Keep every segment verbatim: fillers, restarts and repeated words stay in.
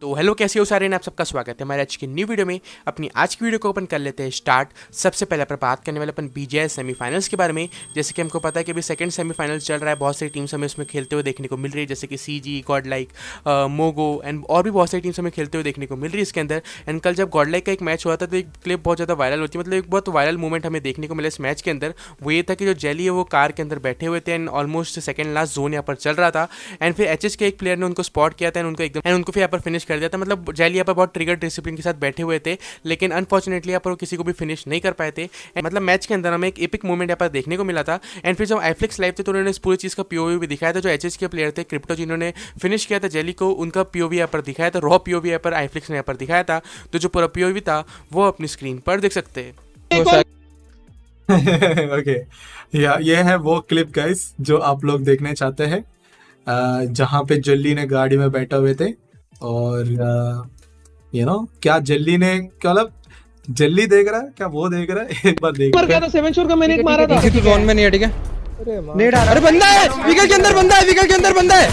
तो हेलो, कैसे हो सारे ने, आप सबका स्वागत है हमारे आज की न्यू वीडियो में। अपनी आज की वीडियो को ओपन कर लेते हैं स्टार्ट। सबसे पहले अपन बात करने वाले अपन बीजीएस सेमीफाइनल्स के बारे में। जैसे कि हमको पता है कि अभी सेकंड सेमीफाइनल चल रहा है, बहुत सारी टीम्स हमें उसमें खेलते हुए देखने को मिल रही है, जैसे कि सीजी, गॉडलाइक, मोगो एंड और भी बहुत सारी टीम्स हमें खेलते हुए देखने को मिल रही है इसके अंदर। एंड कल जब गॉडलाइक का एक मैच हुआ था तो एक क्लिप बहुत ज़्यादा वायरल होती है, मतलब एक बहुत वायरल मूवमेंट हमें देखने को मिला इस मैच के अंदर। वो ये था कि जो जेली है वो कार के अंदर बैठे हुए थे and almost second last zone यहाँ पर चल रहा था एंड फिर एचएस के एक प्लेयर ने उनको स्पॉट किया था एंड उनको एकदम एंड उनको फिर यहाँ पर फिनिश कर दिया था। मतलब जेली यहाँ पर बहुत ट्रिगर डिसिप्लिन के साथ बैठे हुए थे, लेकिन अनफॉर्चुनेटली यहाँ पर किसी को भी फिनिश नहीं कर पाए थे। मतलब मैच के अंदर हमें एक एपिक मूवमेंट यहाँ पर देखने को मिला था। एंड फिर जब आईफ्लिक्स लाइव थे तो उन्होंने इस पूरी चीज़ का पीओवी भी दिखाया था, जो एचएस के प्लेयर थे क्रिप्टो जिन्होंने फिनिश किया था जेली को, उनका पीओवी यहाँ पर दिखाया था, रॉ पीओवी यहाँ पर आईफ्लिक्स ने यहाँ पर दिखाया था। तो जो पूरा पीओवी था वो अपनी स्क्रीन पर देख सकते हैं। ओके, या ये है वो क्लिप गाइस जो आप लोग देखने चाहते हैं, जहाँ पे जेली ने गाड़ी में बैठे हुए थे और यू नो क्या जेली ने क्या मतलब जेली देख रहा है, क्या वो देख रहा है, एक बार देख रहा है। सेवन शोर का मैंने एक मारा था, किसी जोन में नहीं है, ठीक है। अरे नेट आ रहा है, अरे बंदा है विकेट के अंदर, बंदा है विकेट के अंदर, बंदा है,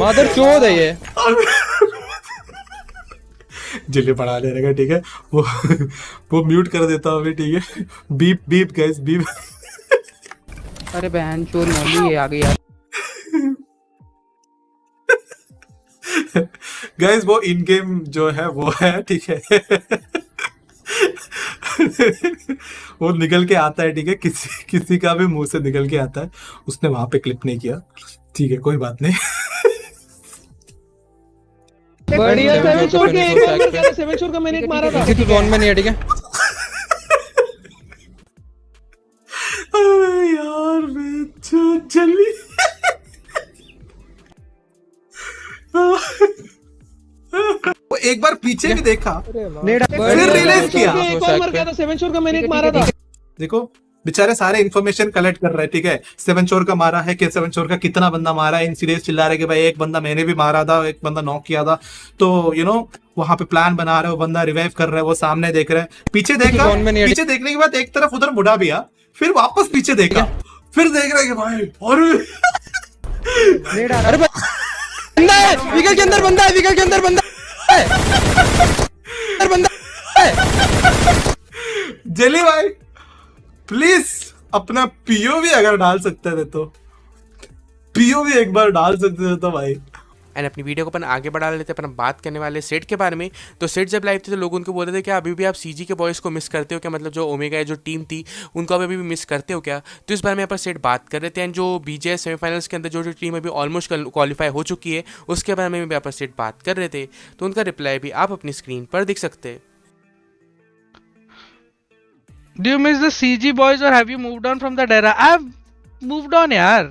मादरचोद है ये। जेली पढ़ा ले रहेगा, ठीक है, वो वो म्यूट कर देता हूँ अभी, ठीक है। Beep beep guys beep. अरे बहन चोर मौली आ गई यार। गाइस वो इन गेम जो है वो है, ठीक है। वो निकल के आता है, ठीक है, किसी किसी का भी मुंह से निकल के आता है। उसने वहां पे क्लिप नहीं किया, ठीक है, कोई बात नहीं। बढ़िया, सेवन शोर के एक नंबर का, सेवन शोर का मैंने एक मारा था, किसी जोन में नहीं है, ठीक है। अरे यार बेचैन जेली। वो एक बार पीछे भी देखा, फिर रियलाइज किया, एक और मर गया था। सेवन शोर का मैंने एक मारा था। देखो बेचारे सारे इन्फॉर्मेशन कलेक्ट कर रहे, ठीक है, सेवन चोर का मारा है कि सेवन चोर का कितना बंदा मारा है, इन सीरियस चिल्ला रहे कि भाई एक बंदा मैंने भी मारा था, एक बंदा नॉक किया था। तो यू नो वहां पे प्लान बना रहे, वो बंदा रिवाइव कर रहा है, वो सामने देख रहा है, पीछे देखा, पीछे देखने के बाद एक तरफ उधर मुड़ा भी, फिर वापस पीछे देखा, फिर देख रहे कि भाई और बंदा है विकेट के अंदर, बंदा है विकेट के अंदर, बंदा। जेली भाई प्लीज अपना पीओवी अगर डाल सकते थे तो पीओवी एक बार डाल सकते थे तो भाई। एंड अपनी वीडियो को अपन आगे बढ़ा लेते हैं। अपन बात करने वाले सेट के बारे में। तो सेट जब लाइव थे तो लोग उनको बोल रहे थे कि अभी भी आप सीजी के बॉयज़ को मिस करते हो क्या, मतलब जो ओमेगा जो टीम थी उनको अभी भी मिस करते हो क्या। तो इस बारे में यहाँ पर सेट बात कर रहे थे। एंड जो बीजेएस सेमीफाइनल्स के अंदर जो जो टीम अभी ऑलमोस्ट क्वालिफाई हो चुकी है उसके बारे में यहाँ पर सेट बात कर रहे थे, तो उनका रिप्लाई भी आप अपनी स्क्रीन पर देख सकते हैं। Do you miss the C G boys or have you moved on from that era? I've moved on, yaar.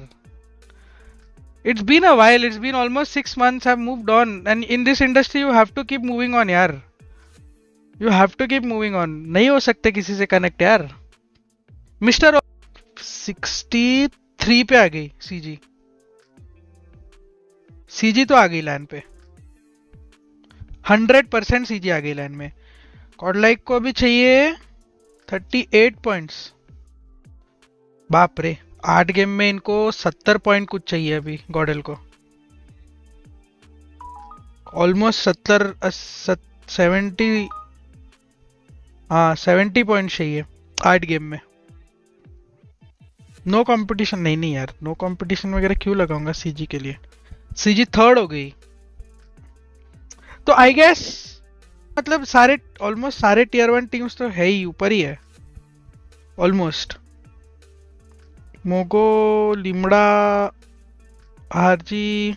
It's been a while. It's been almost six months. I've moved on, and in this industry, you have to keep moving on, yaar. You have to keep moving on. नहीं हो सकते किसी से connect, यार. Mister sixty three पे आ गई C G. C G तो आ गई LAN पे. हंड्रेड परसेंट C G आ गई LAN में. Godlike को भी चाहिए थर्टी एट पॉइंट्स। बाप रे, आठ गेम में इनको सत्तर पॉइंट कुछ चाहिए अभी गॉडल को, ऑलमोस्ट सत्तर सेवेंटी, हाँ सेवेंटी पॉइंट चाहिए आठ गेम में। नो कंपटीशन, नहीं नहीं यार, नो कंपटीशन वगैरह क्यों लगाऊंगा सीजी के लिए। सीजी थर्ड हो गई तो आई गेस मतलब सारे ऑलमोस्ट सारे टीयर वन टीम्स तो है ही, ऊपर ही है ऑलमोस्ट। मोगो, लिमड़ा, आरजी,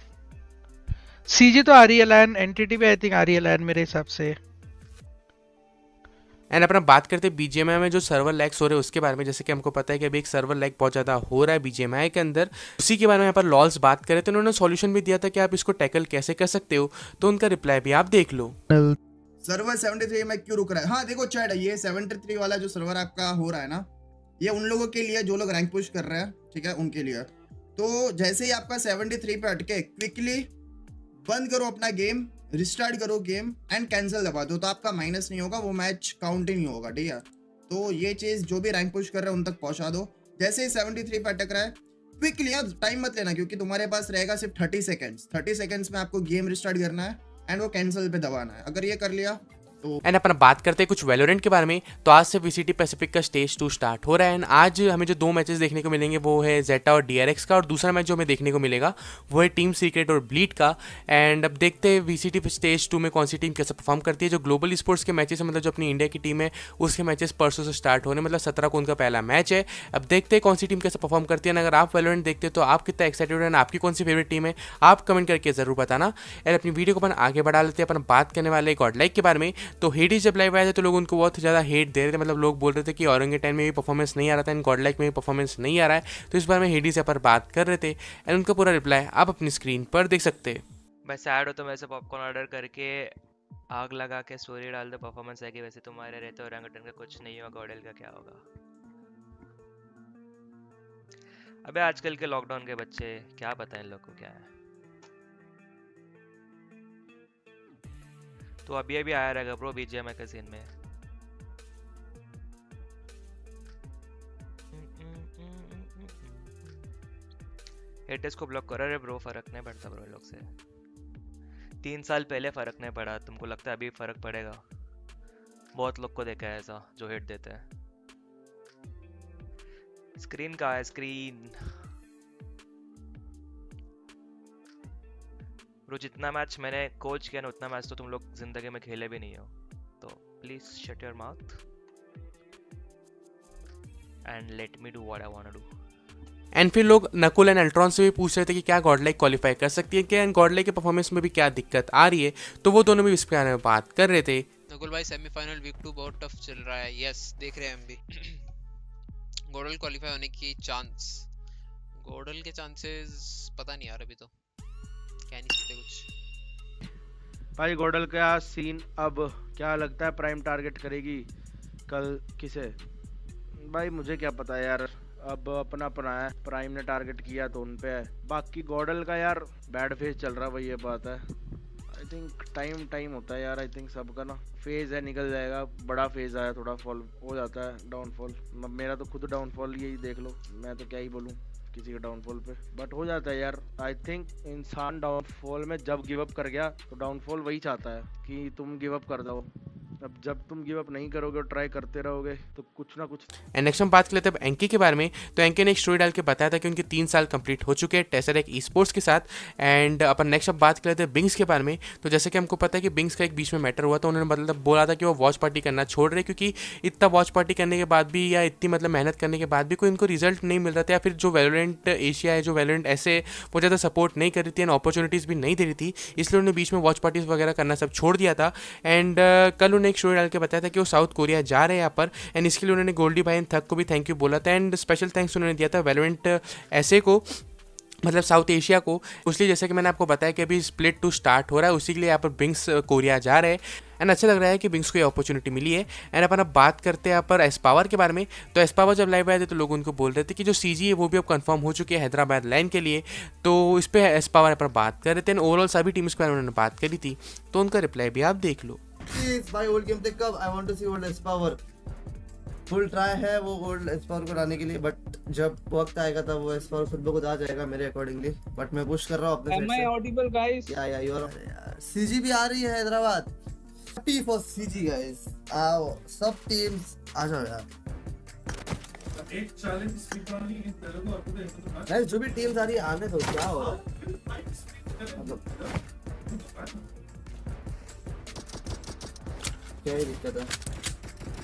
सीजी तो आ रही है लाइन, एनटीटी भी आई थिंक आ रही है लाइन मेरे हिसाब से। एंड अपना बात करते हैं बीजीएमआई में जो सर्वर लैग्स हो रहे हैं उसके बारे में। जैसे कि हमको पता है कि अभी एक सर्वर लैग बहुत ज़्यादा हो रहा है बीजीएमआई के अंदर, उसी के बारे में यहाँ पर लॉल्स बात करें तो उन्होंने सोल्यूशन भी दिया था कि आप इसको टैकल कैसे कर सकते हो, तो उनका रिप्लाई भी आप देख लो। सर्वर सेवेंटी थ्री में क्यों रुक रहा है? हाँ देखो चैट, ये सेवेंटी थ्री वाला जो सर्वर आपका हो रहा है ना, ये उन लोगों के लिए जो लोग रैंक पुश कर रहे हैं, ठीक है, उनके लिए। तो जैसे ही आपका सेवेंटी थ्री पे अटके क्विकली बंद करो अपना गेम, रिस्टार्ट करो गेम एंड कैंसिल दबा दो, तो आपका माइनस नहीं होगा, वो मैच काउंट ही नहीं होगा, ठीक है। तो ये चीज़ जो भी रैंक पुश कर रहे हैं उन तक पहुँचा दो। जैसे ही सेवेंटी थ्री पे अटक रहा है क्विकली यार, टाइम मत लेना क्योंकि तुम्हारे पास रहेगा सिर्फ थर्टी सेकंड्स। थर्टी सेकंड्स में आपको गेम रिस्टार्ट करना है एंड वो कैंसिल पे दबाना है। अगर ये कर लिया तो एंड अपन बात करते हैं कुछ वैलोरेंट के बारे में। तो आज से वीसीटी पैसिफिक का स्टेज टू स्टार्ट हो रहा है एंड आज हमें जो दो मैचेस देखने को मिलेंगे वो है जेटा और डीआरएक्स का, और दूसरा मैच जो हमें देखने को मिलेगा वो है टीम सीक्रेट और ब्लीड का। एंड अब देखते हैं वीसीटी स्टेज टू में कौन सी टीम कैसे परफॉर्म करती है। जो ग्लोबल स्पोर्ट्स के मैचेस है, मतलब जो अपनी इंडिया की टीम है उसके मैचेस परसों से स्टार्ट होने, मतलब सत्रह को उनका पहला मैच है। अब देखते हैं कौन सी टीम कैसे परफॉर्म करती है। अगर आप वैलोरेंट देखते हैं तो आप कितना एक्साइटेड है, आपकी कौन सी फेवरेट टीम है, आप कमेंट करके जरूर बताना। एंड अपनी वीडियो को अपन आगे बढ़ा लेते हैं। अपन बात करने वाले गॉडलाइक के बारे में। तो हेडीज जब लाइव आए थे तो लोग उनको बहुत ज़्यादा हेट दे रहे थे, मतलब लोग बोल रहे थे कि औरंगेटन में भी परफॉर्मेंस नहीं आ रहा था एंड गॉडलाइक में भी परफॉर्मेंस नहीं आ रहा है। तो इस बार में हेडीज पर बात कर रहे थे एंड उनका पूरा रिप्लाई आप अपनी स्क्रीन पर देख सकते हैं। मैं सैड हो तो वैसे पॉपकॉर्न ऑर्डर करके आग लगा के स्टोरी डाल दो, परफॉर्मेंस आएगी। वैसे तुम्हारे रहते औरंगेटन का कुछ नहीं होगा, गॉडल का क्या होगा। अबे आजकल के लॉकडाउन के बच्चे, क्या पता इन लोग को क्या है। तो अभी अभी आया रहेगा ब्रो बीजे मैगजीन में। हेटर्स को ब्लॉक करो रे ब्रो, फर्क नहीं पड़ता ब्रो लोग से। तीन साल पहले फर्क नहीं पड़ा, तुमको लगता है अभी फर्क पड़ेगा? बहुत लोग को देखा है ऐसा जो हेट देते हैं। स्क्रीन का है स्क्रीन ब्रो, जितना मैच मैंने कोच किया ना उतना मैच तो तुम लोग जिंदगी में खेले भी नहीं हो, तो please shut your mouth and let me do what I want to do. And फिर लोग नकुल एंड अल्ट्रॉन से भी पूछ रहे थे कि क्या गॉडलाइक क्वालिफाई कर सकती है क्या एंड गॉडलाइक के परफॉर्मेंस में भी क्या दिक्कत आ रही है, तो वो दोनों भी इस बारे में बात कर रहे थे। नकुल भाई सेमीफाइनल वीक टू बहुत टफ चल रहा है। यस देख रहे हैं हम भी गॉडल क्वालिफाई होने की चांस, गॉडल के चांसेस पता नहीं यार, अभी तो कह नहीं सकते कुछ। भाई गॉडल का सीन अब क्या लगता है, प्राइम टारगेट करेगी कल किसे? भाई मुझे क्या पता यार, अब अपना अपना है। प्राइम ने टारगेट किया तो उनपे है, बाकी गॉडल का यार बैड फेज चल रहा है, वही ये बात है। आई थिंक टाइम टाइम होता है यार, आई थिंक सबका ना फेज है, निकल जाएगा। बड़ा फेज आया, थोड़ा फॉल हो जाता है, डाउनफॉल। मेरा तो खुद डाउनफॉल, यही देख लो, मैं तो क्या ही बोलूँ किसी के डाउनफॉल पे, बट हो जाता है यार। आई थिंक इंसान डाउनफॉल में जब गिव अप कर गया तो डाउनफॉल वही चाहता है कि तुम गिव अप कर दो। अब जब तुम गिव अप नहीं करोगे और ट्राई करते रहोगे तो कुछ ना कुछ। एंड नेक्स्ट हम बात कर लेते हैं एंकी के बारे में। तो एंकी ने एक स्टोरी डाल के बताया था कि उनके तीन साल कंप्लीट हो चुके हैं टाइसर एक्स स्पोर्ट्स के साथ। एंड अपन नेक्स्ट अब बात कर लेते हैं बिंक्स के बारे में। तो जैसे कि हमको पता है कि बिंक्स का एक बीच में मैटर हुआ था, उन्होंने मतलब बोला था कि वो वॉच पार्टी करना छोड़ रहे, क्योंकि इतना वॉच पार्टी करने के बाद भी या इतनी मतलब मेहनत करने के बाद भी कोई इनको रिजल्ट नहीं मिल रहा था, या फिर जो वैलोरेंट एशिया है, जो वैलोरेंट ऐसे वो ज़्यादा सपोर्ट नहीं कर रही थी एंड अपॉर्चुनिटीज़ भी नहीं दे रही थी, इसलिए उन्होंने बीच में वॉच पार्टीज़ वगैरह करना सब छोड़ दिया था। एंड कल उन्हें एक स्टोरी डाल के बताया था कि वो साउथ कोरिया जा रहे हैं यहाँ पर, एंड इसके लिए उन्होंने गोल्डी भाई एंड थक को भी थैंक यू बोला था एंड स्पेशल थैंक्स उन्होंने दिया था वैलोरेंट ऐसे को, मतलब साउथ एशिया को। उसलिए जैसे कि मैंने आपको बताया कि अभी स्प्लिट टू स्टार्ट हो रहा है, उसी के लिए यहाँ पर बिंक्स कोरिया जा रहे हैं एंड अच्छा लग रहा है कि बिंक्स को ये अपॉर्चुनिटी मिली है। एंड अपन अब बात करते हैं यहाँ पर एस पावर के बारे में। तो एस पावर जब लाइव आए थे तो लोग उनको बोल रहे थे कि जो सीजी है वो भी अब कंफर्म हो चुकी है हैदराबाद लाइन के लिए, तो इस पर एस पावर पर बात कर रहे थे एंड ओवरऑल सभी टीम्स के बारे में उन्होंने बात करी थी, तो उनका रिप्लाई भी आप देख लो। Please buy old game tech cup. I want to see old S Power. Full try है वो old S Power को लाने के लिए, but जब वक्त आएगा तब वो S Power खुद ब खुद आ जाएगा मेरे accordingly. But मैं push कर रहा हूँ अपने से. Am I audible guys? Yeah yeah you are. C G भी आ रही है Hyderabad. Happy for C G guys. आओ सब teams आ जाओ यार. एक challenge speak वाली इन तेरे को आपको देखना. नहीं जो भी teams आ रही है आने दो, क्या होगा? क्या ही दिक्कत है,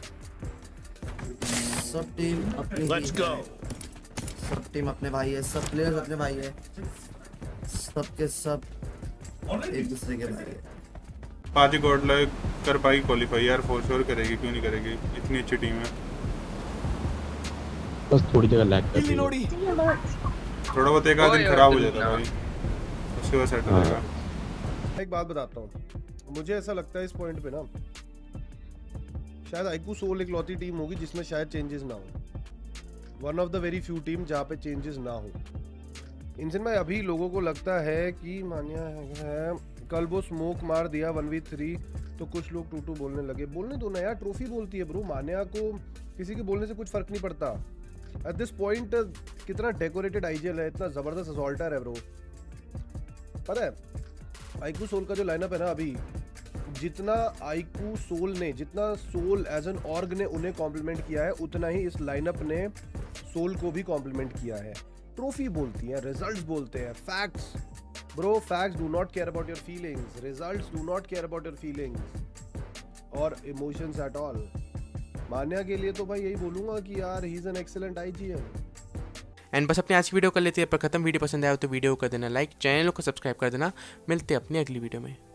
सब टीम अपनी लेट्स गो, सब टीम अपने भाई है, सब प्लेयर्स अपने भाई है, सब के सब एक दूसरे के भाई है। आज गॉडलाइक कर पाई क्वालीफाई यार, फॉर श्योर करेगी, क्यों नहीं करेगी, इतनी अच्छी टीम है। बस थोड़ी जगह लैग कर रही है, थोड़ा बहुत एक आध दिन खराब हो जाता है भाई, उसके बाद सेट हो जाएगा। एक बात बताता हूं, मुझे ऐसा लगता है इस पॉइंट पे ना शायद आईक्यू सोल एक लौती टीम होगी जिसमें शायद चेंजेस ना हो, one of the very few team जहाँ पे चेंजेस ना हो। इंजन में अभी लोगों को लगता है कि मान्या है, कल वो स्मोक मार दिया वन वी थ्री तो कुछ लोग टू टू बोलने लगे। बोलने दो ना यार, ट्रॉफी बोलती है ब्रो, मान्या को किसी के बोलने से कुछ फर्क नहीं पड़ता। एट दिस पॉइंट कितना डेकोरेटेड आईजीएल है, इतना ज़बरदस्त असॉल्टर है ब्रो। पता है आईक्यू सोल का जो लाइनअप है ना, अभी जितना आईक्यू सोल ने, जितना सोल एज एन ऑर्ग ने उन्हें कॉम्प्लीमेंट किया है, उतना ही इस लाइनअप ने सोल को भी कॉम्प्लीमेंट किया है। ट्रॉफी बोलती है, रिजल्ट्स बोलते हैं, facts bro, facts do not care about your feelings, results do not care about your feelings और इमोशंस एट ऑल। मान्या के लिए तो भाई यही बोलूंगा कि यार he is an excellent IGM. And बस अपने आज की वीडियो कर लेते हैं पर खत्म। वीडियो पसंद आया तो वीडियो कर देना लाइक, चैनल को सब्सक्राइब कर देना। मिलते हैं अपनी अगली वीडियो में।